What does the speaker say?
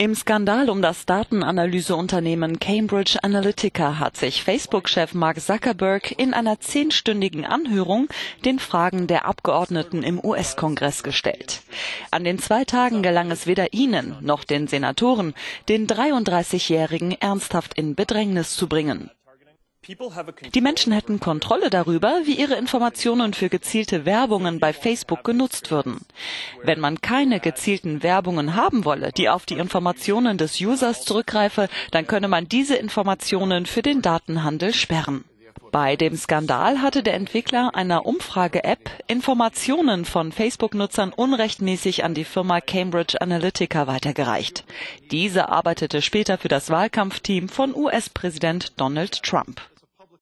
Im Skandal um das Datenanalyseunternehmen Cambridge Analytica hat sich Facebook-Chef Mark Zuckerberg in einer 10-stündigen Anhörung den Fragen der Abgeordneten im US-Kongress gestellt. An den 2 Tagen gelang es weder ihnen noch den Senatoren, den 33-Jährigen ernsthaft in Bedrängnis zu bringen. Die Menschen hätten Kontrolle darüber, wie ihre Informationen für gezielte Werbungen bei Facebook genutzt würden. Wenn man keine gezielten Werbungen haben wolle, die auf die Informationen des Users zurückgreife, dann könne man diese Informationen für den Datenhandel sperren. Bei dem Skandal hatte der Entwickler einer Umfrage-App Informationen von Facebook-Nutzern unrechtmäßig an die Firma Cambridge Analytica weitergereicht. Diese arbeitete später für das Wahlkampfteam von US-Präsident Donald Trump.